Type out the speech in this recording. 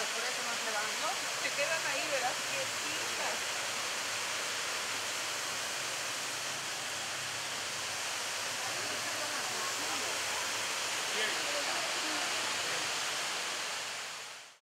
lado, por eso no se van, no, se quedan ahí, verás que